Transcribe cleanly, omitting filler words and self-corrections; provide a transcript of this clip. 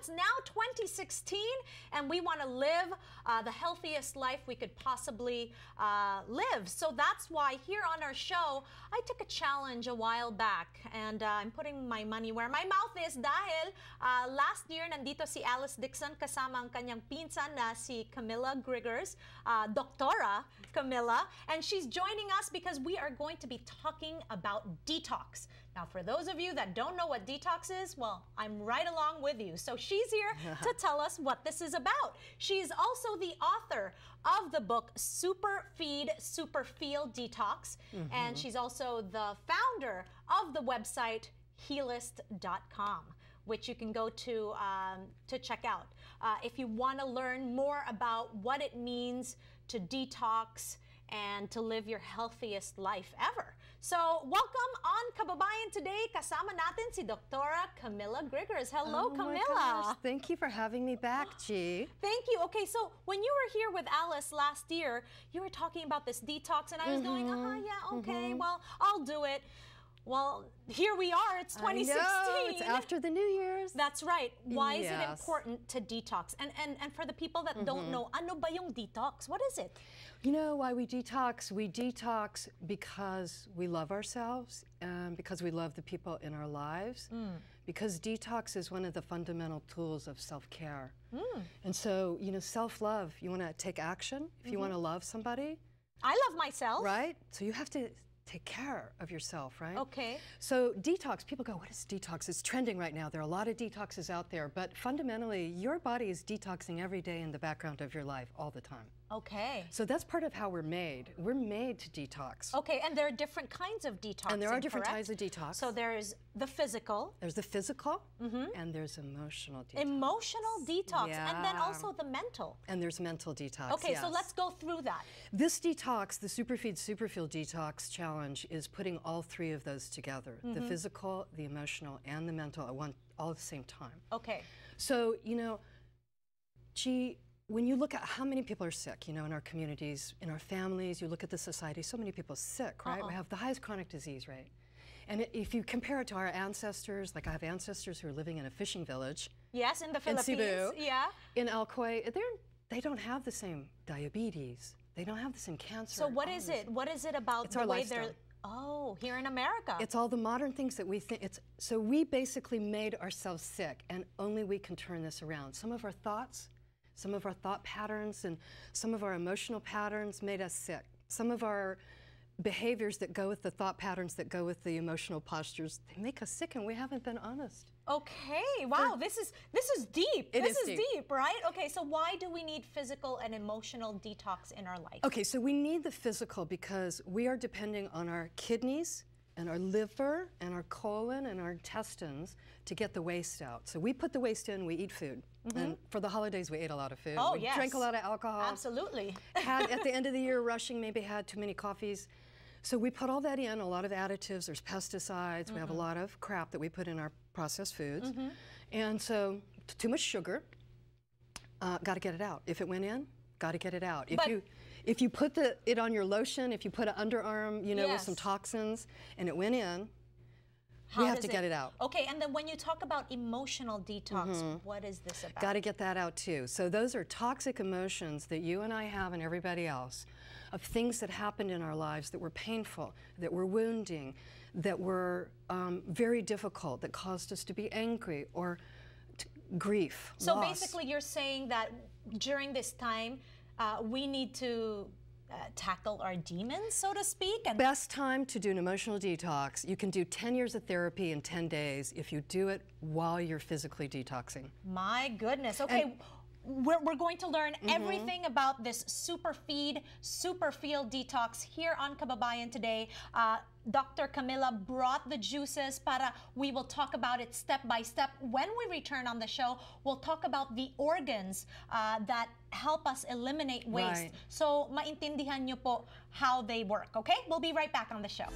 It's now 2016, and we want to live the healthiest life we could possibly live. So that's why here on our show, I took a challenge a while back, and I'm putting my money where my mouth is dahil last year nandito si Alice Dixon kasama ang kanyang pinsan na si Camilla Griggers, Doctora Camilla, and she's joining us because we are going to be talking about detox. Now, for those of you that don't know what detox is, well, I'm right along with you. So she's here to tell us what this is about. She is also the author of the book Superfeed Superfeel Detox, and she's also the founder of the website Healist.com, which you can go to check out if you want to learn more about what it means to detox and to live your healthiest life ever. So, welcome on Kababayan Today. Kasama natin si Doctora Camilla Griggers. Hello, Camilla. My gosh. Thank you for having me back, G. Thank you. Okay, so when you were here with Alice last year, you were talking about this detox, and I was going, yeah, okay, well, I'll do it. Well, here we are. It's 2016. I know, it's after the New Year's. That's right. Why is it important to detox? And for the people that don't know, ano ba yung detox? What is it? You know why we detox? We detox because we love ourselves and because we love the people in our lives. Because detox is one of the fundamental tools of self-care. And so, you know, self-love, you want to take action if you want to love somebody. I love myself. Right? So you have to take care of yourself, right? Okay. So detox, people go, what is detox? It's trending right now. There are a lot of detoxes out there, but fundamentally, your body is detoxing every day in the background of your life all the time. Okay. So that's part of how we're made. We're made to detox. Okay, and there are different kinds of detox. And there are different kinds of detox. So there's the physical. There's the physical, and there's emotional detox. Emotional detox, and then also the mental. And there's mental detox. Okay, so let's go through that. This detox, the Superfeed Superfeel Detox Challenge, is putting all three of those together: the physical, the emotional, and the mental at one, all at the same time. Okay. So you know, when you look at how many people are sick, you know, in our communities, in our families, you look at the society, so many people are sick, right? We have the highest chronic disease rate. And if you compare it to our ancestors, like I have ancestors who are living in a fishing village. Yes, in the Philippines. In Cebu, in Alcoy, they don't have the same diabetes. They don't have the same cancer. So what is it? What is it about the way they're... Oh, here in America. It's all the modern things that we think. So we basically made ourselves sick, and only we can turn this around. Some of our thoughts... Some of our thought patterns and some of our emotional patterns made us sick. Some of our behaviors that go with the thought patterns that go with the emotional postures, they make us sick, and we haven't been honest. Okay, wow, this is deep. This is deep, right? Okay, so why do we need physical and emotional detox in our life? Okay, so we need the physical because we are depending on our kidneys and our liver and our colon and our intestines to get the waste out. So we put the waste in, we eat food. And for the holidays, we ate a lot of food. Oh, we drank a lot of alcohol. Absolutely. Had, at the end of the year, rushing, maybe had too many coffees. So we put all that in, a lot of additives. There's pesticides. We have a lot of crap that we put in our processed foods. And so too much sugar, got to get it out. If it went in, got to get it out. If you put it on your lotion, if you put an underarm, you know, with some toxins, and it went in, we have to get it out. Okay, and then when you talk about emotional detox, what is this about? Got to get that out too. So those are toxic emotions that you and I have and everybody else of things that happened in our lives that were painful, that were wounding, that were very difficult, that caused us to be angry or grief, so loss. Basically you're saying that during this time, we need to... tackle our demons, so to speak. And best time to do an emotional detox. You can do 10 years of therapy in 10 days if you do it while you're physically detoxing. My goodness. Okay. And we're going to learn everything about this Superfeed Superfeel Detox here on Kababayan Today. Dr. Camilla brought the juices para we will talk about it step by step. When we return on the show, we'll talk about the organs that help us eliminate waste. So maintindihan nyo po how they work, okay? We'll be right back on the show.